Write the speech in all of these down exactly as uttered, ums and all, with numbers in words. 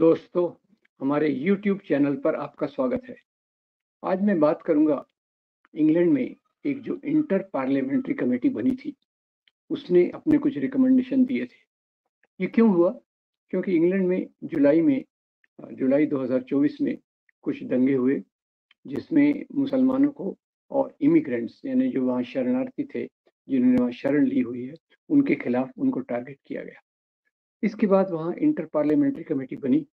दोस्तों, हमारे YouTube channel पर आपका स्वागत है। आज मैं बात करूंगा इंग्लैंड में एक जो इंटर पार्लियामेंट्री कमेटी बनी थी उसने अपने कुछ रिकमेंडेशन दिए थे। ये क्यों हुआ? क्योंकि इंग्लैंड में जुलाई में जुलाई दो हज़ार चौबीस में कुछ दंगे हुए जिसमें मुसलमानों को और इमिग्रेंट्स यानी जो वहाँ शरणार्थी थे जिन्होंने वहाँ शरण ली हुई है उनके खिलाफ उनको टारगेट किया गया। इसके बाद वहाँ इंटर पार्लियामेंट्री कमेटी बनी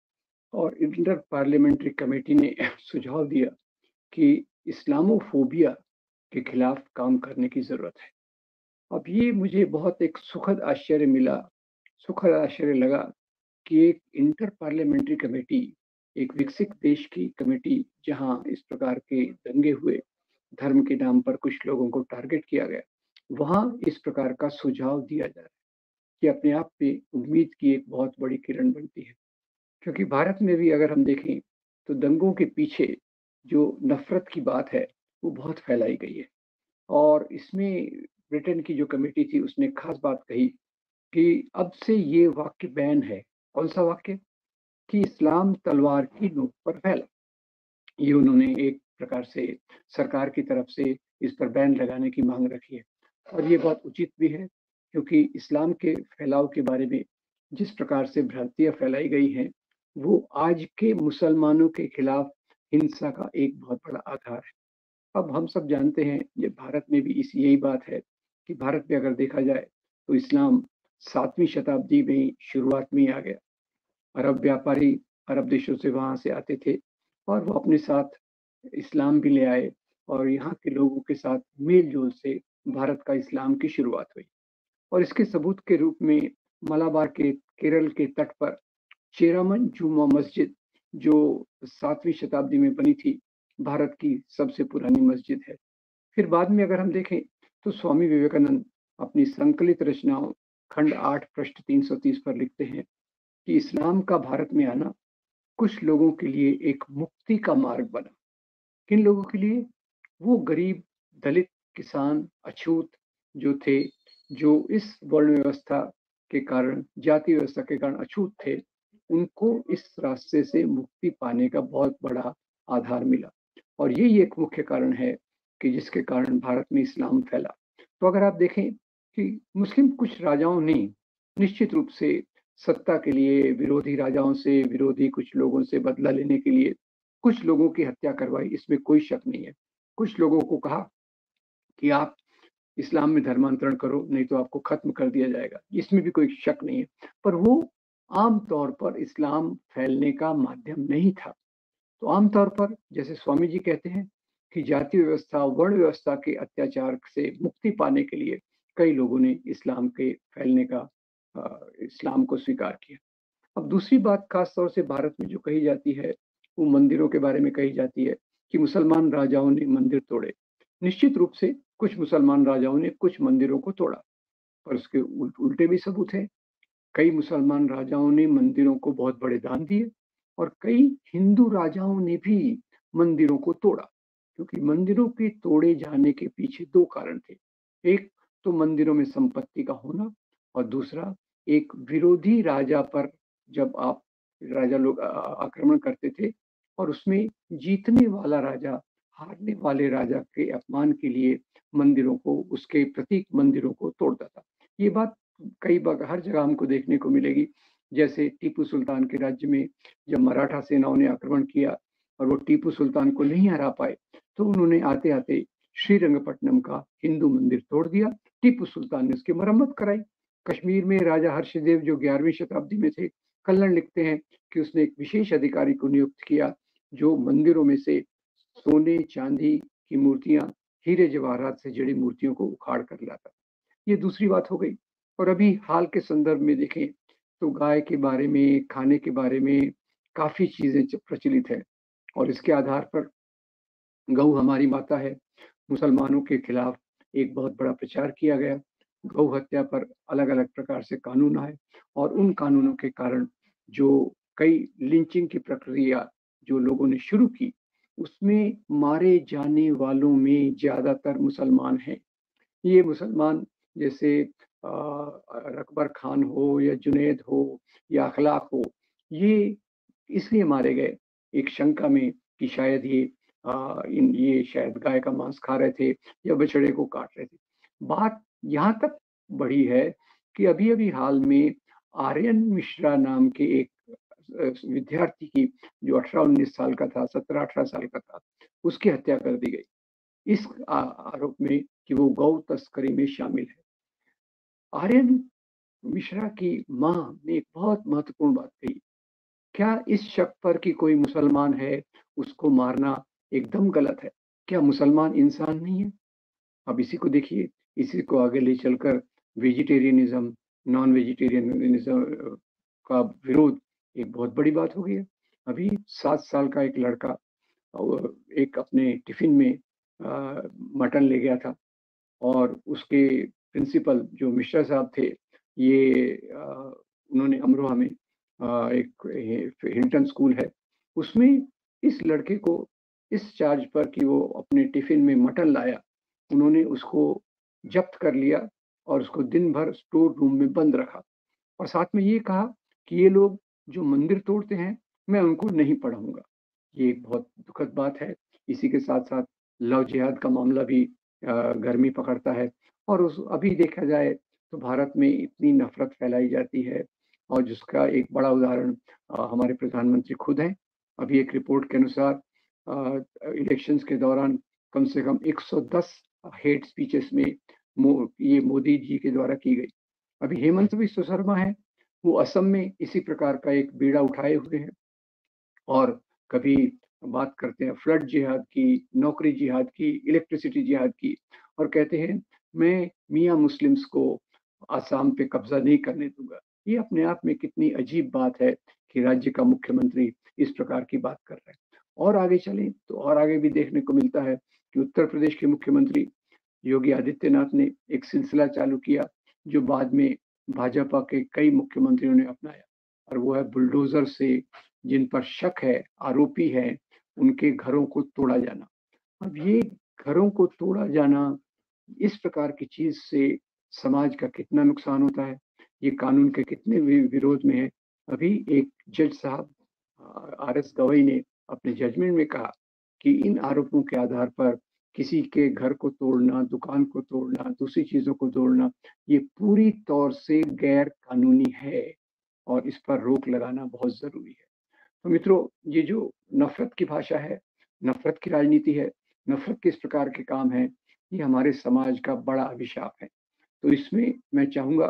और इंटर पार्लियामेंट्री कमेटी ने सुझाव दिया कि इस्लामोफोबिया के खिलाफ काम करने की ज़रूरत है। अब ये मुझे बहुत एक सुखद आश्चर्य मिला, सुखद आश्चर्य लगा कि एक इंटर पार्लियामेंट्री कमेटी, एक विकसित देश की कमेटी जहाँ इस प्रकार के दंगे हुए, धर्म के नाम पर कुछ लोगों को टारगेट किया गया, वहाँ इस प्रकार का सुझाव दिया जा रहा है। ये अपने आप में उम्मीद की एक बहुत बड़ी किरण बनती है, क्योंकि भारत में भी अगर हम देखें तो दंगों के पीछे जो नफरत की बात है वो बहुत फैलाई गई है। और इसमें ब्रिटेन की जो कमेटी थी उसने खास बात कही कि अब से ये वाक्य बैन है। कौन सा वाक्य? कि इस्लाम तलवार की नोक पर फैला। ये उन्होंने एक प्रकार से सरकार की तरफ से इस पर बैन लगाने की मांग रखी है और ये बहुत उचित भी है, क्योंकि इस्लाम के फैलाव के बारे में जिस प्रकार से भ्रांतियाँ फैलाई गई हैं वो आज के मुसलमानों के खिलाफ हिंसा का एक बहुत बड़ा आधार है। अब हम सब जानते हैं जब भारत में भी इस यही बात है कि भारत में अगर देखा जाए तो इस्लाम सातवीं शताब्दी में शुरुआत में आ गया। अरब व्यापारी अरब देशों से वहाँ से आते थे और वो अपने साथ इस्लाम भी ले आए और यहाँ के लोगों के साथ मेल जोल से भारत का इस्लाम की शुरुआत हुई। और इसके सबूत के रूप में मलाबार के केरल के तट पर चेरामन जुमा मस्जिद जो सातवीं शताब्दी में बनी थी, भारत की सबसे पुरानी मस्जिद है। फिर बाद में अगर हम देखें तो स्वामी विवेकानंद अपनी संकलित रचनाओं खंड आठ पृष्ठ तीन सौ तीस पर लिखते हैं कि इस्लाम का भारत में आना कुछ लोगों के लिए एक मुक्ति का मार्ग बना। किन लोगों के लिए? वो गरीब, दलित, किसान, अछूत जो थे, जो इस वर्ण व्यवस्था के कारण, जाति व्यवस्था के कारण अछूत थे, उनको इस रास्ते से मुक्ति पाने का बहुत बड़ा आधार मिला। और यही एक मुख्य कारण है कि जिसके कारण भारत में इस्लाम फैला। तो अगर आप देखें कि मुस्लिम कुछ राजाओं ने निश्चित रूप से सत्ता के लिए विरोधी राजाओं से, विरोधी कुछ लोगों से बदला लेने के लिए कुछ लोगों की हत्या करवाई, इसमें कोई शक नहीं है। कुछ लोगों को कहा कि आप इस्लाम में धर्मांतरण करो नहीं तो आपको खत्म कर दिया जाएगा, इसमें भी कोई शक नहीं है। पर वो आमतौर पर इस्लाम फैलने का माध्यम नहीं था। तो आमतौर पर जैसे स्वामी जी कहते हैं कि जाति व्यवस्था, वर्ण व्यवस्था के अत्याचार से मुक्ति पाने के लिए कई लोगों ने इस्लाम के फैलने का, इस्लाम को स्वीकार किया। अब दूसरी बात खासतौर से भारत में जो कही जाती है वो मंदिरों के बारे में कही जाती है कि मुसलमान राजाओं ने मंदिर तोड़े। निश्चित रूप से कुछ मुसलमान राजाओं ने कुछ मंदिरों को तोड़ा, पर उसके उल्टे भी सबूत है। कई मुसलमान राजाओं ने मंदिरों को बहुत बड़े दान दिए और कई हिंदू राजाओं ने भी मंदिरों को तोड़ा, क्योंकि मंदिरों के तोड़े जाने के पीछे दो कारण थे। एक तो मंदिरों में संपत्ति का होना और दूसरा एक विरोधी राजा पर जब आप राजा लोग आक्रमण करते थे और उसमें जीतने वाला राजा हारने वाले राजा के अपमान के लिए मंदिरों को, उसके प्रतीक मंदिरों को तोड़ता था। ये बात कई बार हर जगह हमको देखने को मिलेगी। जैसे टीपू सुल्तान के राज्य में जब मराठा सेनाओं ने आक्रमण किया और वो टीपू सुल्तान को नहीं हरा पाए तो उन्होंने आते आते श्रीरंगपट्टनम का हिंदू मंदिर तोड़ दिया। टीपू सुल्तान ने उसकी मरम्मत कराई। कश्मीर में राजा हर्षदेव जो ग्यारहवीं शताब्दी में थे, कल्हण लिखते हैं कि उसने एक विशेष अधिकारी को नियुक्त किया जो मंदिरों में से सोने चांदी की मूर्तियां, हीरे जवाहरात से जुड़ी मूर्तियों को उखाड़ कर लाता। ये दूसरी बात हो गई। और अभी हाल के संदर्भ में देखें तो गाय के बारे में, खाने के बारे में काफ़ी चीज़ें प्रचलित हैं और इसके आधार पर गऊ हमारी माता है, मुसलमानों के खिलाफ एक बहुत बड़ा प्रचार किया गया। गौ हत्या पर अलग अलग प्रकार से कानून आए और उन कानूनों के कारण जो कई लिंचिंग की प्रक्रिया जो लोगों ने शुरू की उसमें मारे जाने वालों में ज़्यादातर मुसलमान हैं। ये मुसलमान जैसे रकबर खान हो या जुनैद हो या अखलाक हो, ये इसलिए मारे गए एक शंका में कि शायद ये आ, इन ये शायद गाय का मांस खा रहे थे या बछड़े को काट रहे थे। बात यहाँ तक बढ़ी है कि अभी अभी हाल में आर्यन मिश्रा नाम के एक विद्यार्थी की जो अठारह उन्नीस साल का था, सत्रह अठारह साल का था, उसकी हत्या कर दी गई इस आरोप में कि वो गौ तस्करी में शामिल है। आर्यन मिश्रा की मां ने एक बहुत महत्वपूर्ण बात कही, क्या इस शक पर कि कोई मुसलमान है उसको मारना एकदम गलत है? क्या मुसलमान इंसान नहीं है? अब इसी को देखिए, इसी को आगे ले चलकर वेजिटेरियनिज्म, नॉन वेजिटेरियनिज्म का विरोध एक बहुत बड़ी बात हो गई है। अभी सात साल का एक लड़का एक अपने टिफिन में मटन ले गया था और उसके प्रिंसिपल जो मिश्रा साहब थे, ये आ, उन्होंने अमरोहा में आ, एक हिल्टन स्कूल है, उसमें इस लड़के को इस चार्ज पर कि वो अपने टिफिन में मटन लाया, उन्होंने उसको जब्त कर लिया और उसको दिन भर स्टोर रूम में बंद रखा और साथ में ये कहा कि ये लोग जो मंदिर तोड़ते हैं मैं उनको नहीं पढ़ाऊंगा। ये एक बहुत दुखद बात है। इसी के साथ साथ लव जिहाद का मामला भी गर्मी पकड़ता है और उस अभी देखा जाए तो भारत में इतनी नफरत फैलाई जाती है और जिसका एक बड़ा उदाहरण हमारे प्रधानमंत्री खुद हैं। अभी एक रिपोर्ट के अनुसार इलेक्शंस के दौरान कम से कम एक सौ दस हेट स्पीचेस में मो, ये मोदी जी के द्वारा की गई। अभी हेमंत बिस्वा शर्मा है, वो असम में इसी प्रकार का एक बीड़ा उठाए हुए हैं और कभी बात करते हैं फ्लड जिहाद की, नौकरी जिहाद की, इलेक्ट्रिसिटी जिहाद की और कहते हैं मैं मियाँ मुस्लिम्स को आसाम पे कब्जा नहीं करने दूंगा। ये अपने आप में कितनी अजीब बात है कि राज्य का मुख्यमंत्री इस प्रकार की बात कर रहे हैं। और आगे चलें तो और आगे भी देखने को मिलता है कि उत्तर प्रदेश के मुख्यमंत्री योगी आदित्यनाथ ने एक सिलसिला चालू किया जो बाद में भाजपा के कई मुख्यमंत्रियों ने अपनाया और वो है बुलडोजर से जिन पर शक है, आरोपी है, उनके घरों को तोड़ा जाना। अब ये घरों को तोड़ा जाना, इस प्रकार की चीज से समाज का कितना नुकसान होता है, ये कानून के कितने विरोध में है। अभी एक जज साहब आर एस गवई ने अपने जजमेंट में कहा कि इन आरोपों के आधार पर किसी के घर को तोड़ना, दुकान को तोड़ना, दूसरी चीजों को तोड़ना, ये पूरी तौर से गैर कानूनी है और इस पर रोक लगाना बहुत जरूरी है। तो मित्रों, ये जो नफरत की भाषा है, नफरत की राजनीति है, नफरत के इस प्रकार के काम है, ये हमारे समाज का बड़ा अभिशाप है। तो इसमें मैं चाहूंगा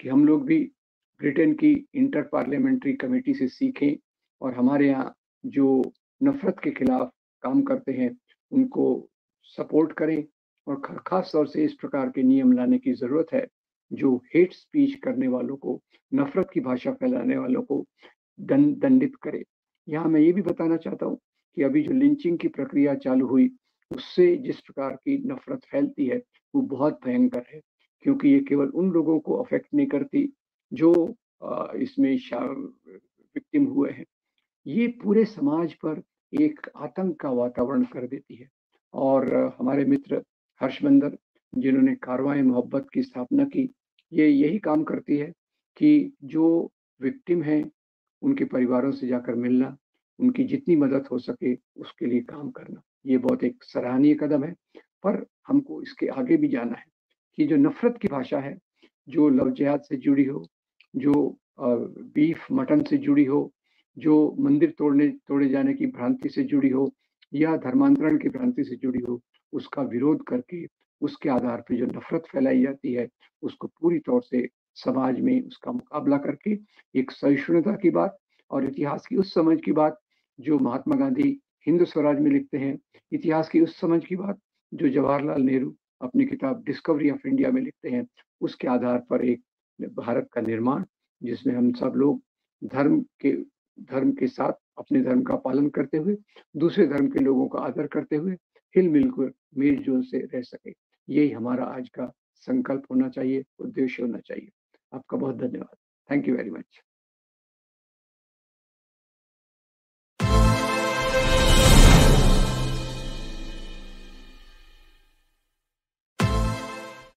कि हम लोग भी ब्रिटेन की इंटर पार्लियामेंट्री कमेटी से सीखें और हमारे यहाँ जो नफरत के खिलाफ काम करते हैं उनको सपोर्ट करें और खास तौर से इस प्रकार के नियम लाने की जरूरत है जो हेट स्पीच करने वालों को, नफरत की भाषा फैलाने वालों को दंडित करे। यहाँ मैं ये भी बताना चाहता हूँ कि अभी जो लिंचिंग की प्रक्रिया चालू हुई उससे जिस प्रकार की नफरत फैलती है वो बहुत भयंकर है, क्योंकि ये केवल उन लोगों को अफेक्ट नहीं करती जो इसमें विक्टिम हुए हैं, ये पूरे समाज पर एक आतंक का वातावरण कर देती है। और हमारे मित्र हर्ष मंदर जिन्होंने कारवां ए मोहब्बत की स्थापना की, ये यही काम करती है कि जो विक्टिम हैं उनके परिवारों से जाकर मिलना, उनकी जितनी मदद हो सके उसके लिए काम करना, ये बहुत एक सराहनीय कदम है। पर हमको इसके आगे भी जाना है कि जो नफरत की भाषा है, जो लव जिहाद से जुड़ी हो, जो बीफ मटन से जुड़ी हो, जो मंदिर तोड़ने तोड़े जाने की भ्रांति से जुड़ी हो या धर्मांतरण की भ्रांति से जुड़ी हो, उसका विरोध करके उसके आधार पर जो नफरत फैलाई जाती है उसको पूरी तौर से समाज में उसका मुकाबला करके एक सहिष्णुता की बात और इतिहास की उस समझ की बात जो महात्मा गांधी हिंद स्वराज में लिखते हैं, इतिहास की उस समझ की बात जो जवाहरलाल नेहरू अपनी किताब डिस्कवरी ऑफ इंडिया में लिखते हैं, उसके आधार पर एक भारत का निर्माण जिसमें हम सब लोग धर्म के धर्म के साथ अपने धर्म का पालन करते हुए, दूसरे धर्म के लोगों का आदर करते हुए हिल मिलकर मेल जोल से रह सके, यही हमारा आज का संकल्प होना चाहिए, उद्देश्य होना चाहिए। आपका बहुत धन्यवाद। Thank you very much.